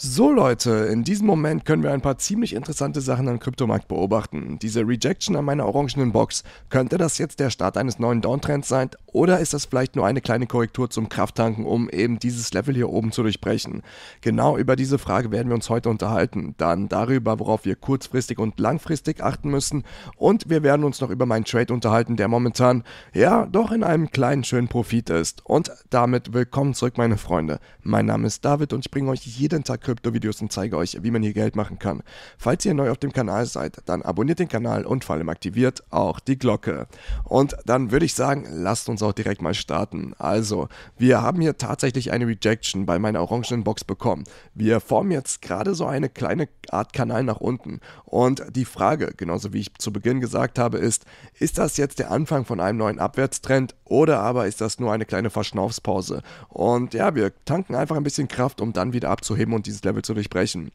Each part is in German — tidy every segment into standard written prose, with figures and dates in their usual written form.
So Leute, in diesem Moment können wir ein paar ziemlich interessante Sachen am Kryptomarkt beobachten. Diese Rejection an meiner orangenen Box, könnte das jetzt der Start eines neuen Downtrends sein oder ist das vielleicht nur eine kleine Korrektur zum Krafttanken, um eben dieses Level hier oben zu durchbrechen? Genau über diese Frage werden wir uns heute unterhalten, dann darüber, worauf wir kurzfristig und langfristig achten müssen und wir werden uns noch über meinen Trade unterhalten, der momentan ja doch in einem kleinen schönen Profit ist. Und damit willkommen zurück meine Freunde, mein Name ist David und ich bringe euch jeden Tag Krypto-Videos und zeige euch, wie man hier Geld machen kann. Falls ihr neu auf dem Kanal seid, dann abonniert den Kanal und vor allem aktiviert auch die Glocke. Und dann würde ich sagen, lasst uns auch direkt mal starten. Also, wir haben hier tatsächlich eine Rejection bei meiner orangenen Box bekommen. Wir formen jetzt gerade so eine kleine Art Kanal nach unten. Und die Frage, genauso wie ich zu Beginn gesagt habe, ist das jetzt der Anfang von einem neuen Abwärtstrend oder aber ist das nur eine kleine Verschnaufspause? Und ja, wir tanken einfach ein bisschen Kraft, um dann wieder abzuheben und dieses Level zu durchbrechen.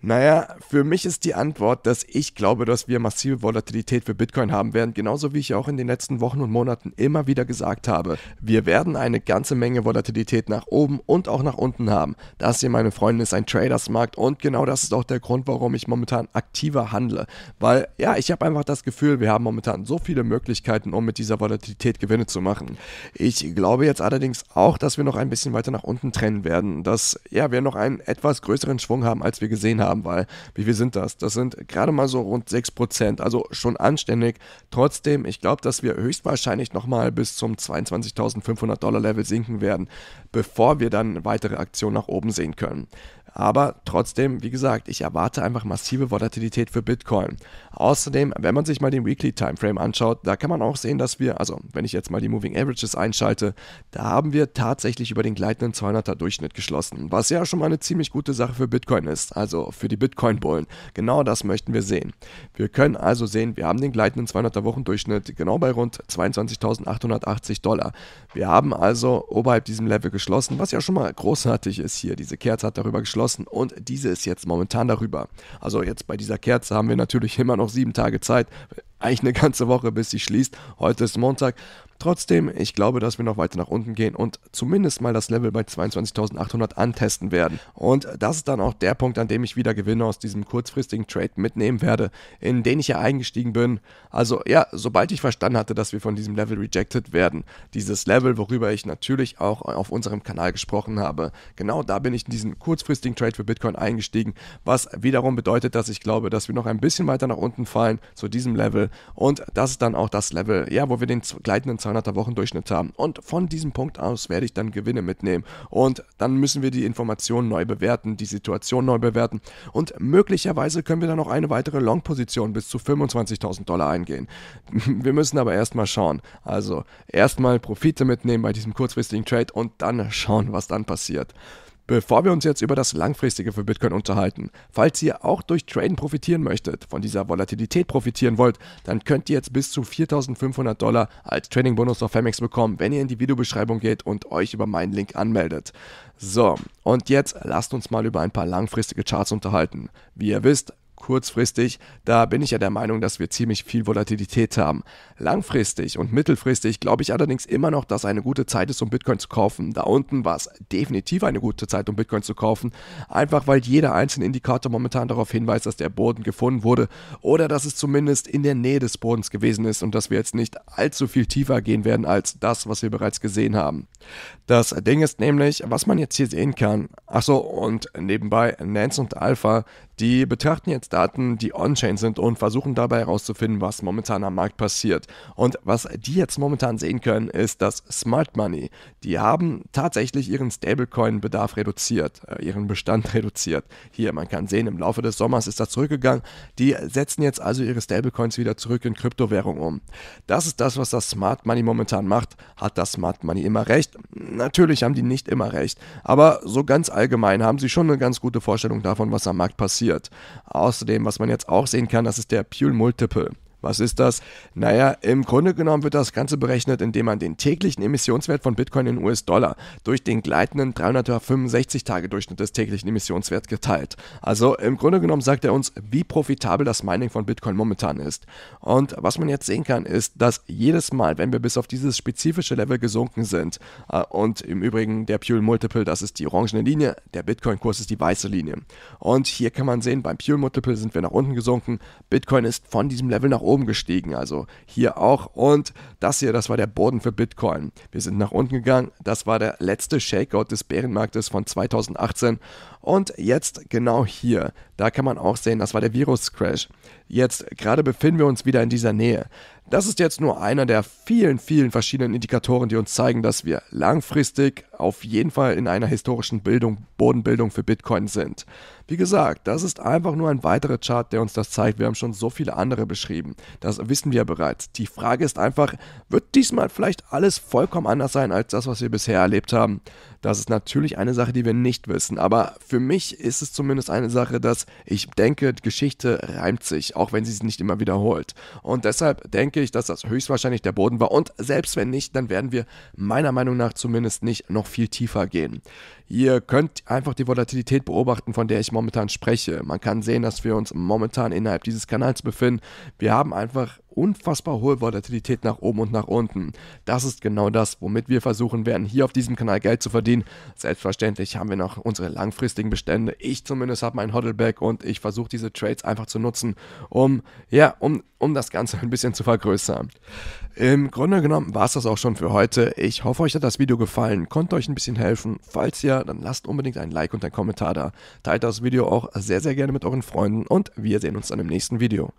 Naja, für mich ist die Antwort, dass ich glaube, dass wir massive Volatilität für Bitcoin haben werden, genauso wie ich auch in den letzten Wochen und Monaten immer wieder gesagt habe. Wir werden eine ganze Menge Volatilität nach oben und auch nach unten haben. Das hier, meine Freunde, ist ein Tradersmarkt und genau das ist auch der Grund, warum ich momentan aktiver handle. Weil, ja, ich habe einfach das Gefühl, wir haben momentan so viele Möglichkeiten, um mit dieser Volatilität Gewinne zu machen. Ich glaube jetzt allerdings auch, dass wir noch ein bisschen weiter nach unten trennen werden, dass, ja, wir noch einen etwas größeren Schwung haben, als wir gesehen haben. Weil, wie viel sind das? Das sind gerade mal so rund 6%, also schon anständig. Trotzdem, ich glaube, dass wir höchstwahrscheinlich nochmal bis zum $22.500 Level sinken werden, bevor wir dann weitere Aktionen nach oben sehen können. Aber trotzdem, wie gesagt, ich erwarte einfach massive Volatilität für Bitcoin. Außerdem, wenn man sich mal den Weekly Timeframe anschaut, da kann man auch sehen, dass wir, also wenn ich jetzt mal die Moving Averages einschalte, da haben wir tatsächlich über den gleitenden 200er Durchschnitt geschlossen, was ja schon mal eine ziemlich gute Sache für Bitcoin ist, also für die Bitcoin-Bullen. Genau das möchten wir sehen. Wir können also sehen, wir haben den gleitenden 200er Wochendurchschnitt genau bei rund $22.880. Wir haben also oberhalb diesem Level geschlossen, was ja schon mal großartig ist hier. Diese Kerze hat darüber geschlossen. Und diese ist jetzt momentan darüber. Also jetzt bei dieser Kerze haben wir natürlich immer noch 7 Tage Zeit, eigentlich eine ganze Woche, bis sie schließt. Heute ist Montag. Trotzdem, ich glaube, dass wir noch weiter nach unten gehen und zumindest mal das Level bei 22.800 antesten werden. Und das ist dann auch der Punkt, an dem ich wieder Gewinne aus diesem kurzfristigen Trade mitnehmen werde, in den ich ja eingestiegen bin. Also ja, sobald ich verstanden hatte, dass wir von diesem Level rejected werden, dieses Level, worüber ich natürlich auch auf unserem Kanal gesprochen habe, genau da bin ich in diesen kurzfristigen Trade für Bitcoin eingestiegen, was wiederum bedeutet, dass ich glaube, dass wir noch ein bisschen weiter nach unten fallen zu diesem Level. Und das ist dann auch das Level, ja, wo wir den gleitenden 200er Wochendurchschnitt haben und von diesem Punkt aus werde ich dann Gewinne mitnehmen und dann müssen wir die Informationen neu bewerten, die Situation neu bewerten und möglicherweise können wir dann noch eine weitere Long-Position bis zu $25.000 eingehen. Wir müssen aber erstmal schauen, also erstmal Profite mitnehmen bei diesem kurzfristigen Trade und dann schauen, was dann passiert. Bevor wir uns jetzt über das Langfristige für Bitcoin unterhalten, falls ihr auch durch Traden profitieren möchtet, von dieser Volatilität profitieren wollt, dann könnt ihr jetzt bis zu $4.500 als Trading-Bonus auf Femex bekommen, wenn ihr in die Videobeschreibung geht und euch über meinen Link anmeldet. So, und jetzt lasst uns mal über ein paar langfristige Charts unterhalten. Wie ihr wisst, kurzfristig, da bin ich ja der Meinung, dass wir ziemlich viel Volatilität haben. Langfristig und mittelfristig glaube ich allerdings immer noch, dass eine gute Zeit ist, um Bitcoin zu kaufen. Da unten war es definitiv eine gute Zeit, um Bitcoin zu kaufen, einfach weil jeder einzelne Indikator momentan darauf hinweist, dass der Boden gefunden wurde oder dass es zumindest in der Nähe des Bodens gewesen ist und dass wir jetzt nicht allzu viel tiefer gehen werden als das, was wir bereits gesehen haben. Das Ding ist nämlich, was man jetzt hier sehen kann, achso, und nebenbei Nance und Alpha, die betrachten jetzt Daten, die on-chain sind und versuchen dabei herauszufinden, was momentan am Markt passiert. Und was die jetzt momentan sehen können, ist das Smart Money. Die haben tatsächlich ihren Stablecoin-Bedarf reduziert, ihren Bestand reduziert. Hier, man kann sehen, im Laufe des Sommers ist das zurückgegangen. Die setzen jetzt also ihre Stablecoins wieder zurück in Kryptowährung um. Das ist das, was das Smart Money momentan macht. Hat das Smart Money immer recht? Natürlich haben die nicht immer recht, aber so ganz allgemein haben sie schon eine ganz gute Vorstellung davon, was am Markt passiert. Außerdem, was man jetzt auch sehen kann, das ist der Pure Multiple. Was ist das? Naja, im Grunde genommen wird das Ganze berechnet, indem man den täglichen Emissionswert von Bitcoin in US-Dollar durch den gleitenden 365-Tage-Durchschnitt des täglichen Emissionswerts geteilt. Also im Grunde genommen sagt er uns, wie profitabel das Mining von Bitcoin momentan ist. Und was man jetzt sehen kann, ist, dass jedes Mal, wenn wir bis auf dieses spezifische Level gesunken sind, und im Übrigen der Pule Multiple, das ist die orangene Linie, der Bitcoin-Kurs ist die weiße Linie. Und hier kann man sehen, beim Pule Multiple sind wir nach unten gesunken, Bitcoin ist von diesem Level nach oben gestiegen, also hier auch, und das hier, das war der Boden für Bitcoin. Wir sind nach unten gegangen, das war der letzte Shakeout des Bärenmarktes von 2018 und jetzt genau hier, da kann man auch sehen, das war der Virus-Crash. Jetzt gerade befinden wir uns wieder in dieser Nähe. Das ist jetzt nur einer der vielen verschiedenen Indikatoren, die uns zeigen, dass wir langfristig auf jeden Fall in einer historischen Bodenbildung für Bitcoin sind. Wie gesagt, das ist einfach nur ein weiterer Chart, der uns das zeigt. Wir haben schon so viele andere beschrieben. Das wissen wir bereits. Die Frage ist einfach, wird diesmal vielleicht alles vollkommen anders sein als das, was wir bisher erlebt haben? Das ist natürlich eine Sache, die wir nicht wissen. Aber für mich ist es zumindest eine Sache, dass ich denke, Geschichte reimt sich, auch wenn sie es nicht immer wiederholt. Und deshalb denke ich, dass das höchstwahrscheinlich der Boden war. Und selbst wenn nicht, dann werden wir meiner Meinung nach zumindest nicht noch viel tiefer gehen. Ihr könnt einfach die Volatilität beobachten, von der ich momentan spreche. Man kann sehen, dass wir uns momentan innerhalb dieses Kanals befinden. Wir haben einfach unfassbar hohe Volatilität nach oben und nach unten. Das ist genau das, womit wir versuchen werden, hier auf diesem Kanal Geld zu verdienen. Selbstverständlich haben wir noch unsere langfristigen Bestände. Ich zumindest habe mein Hodlback und ich versuche diese Trades einfach zu nutzen, um das Ganze ein bisschen zu vergrößern. Im Grunde genommen war es das auch schon für heute. Ich hoffe, euch hat das Video gefallen, konnte euch ein bisschen helfen. Falls ja, dann lasst unbedingt ein Like und einen Kommentar da. Teilt das Video auch sehr gerne mit euren Freunden und wir sehen uns dann im nächsten Video.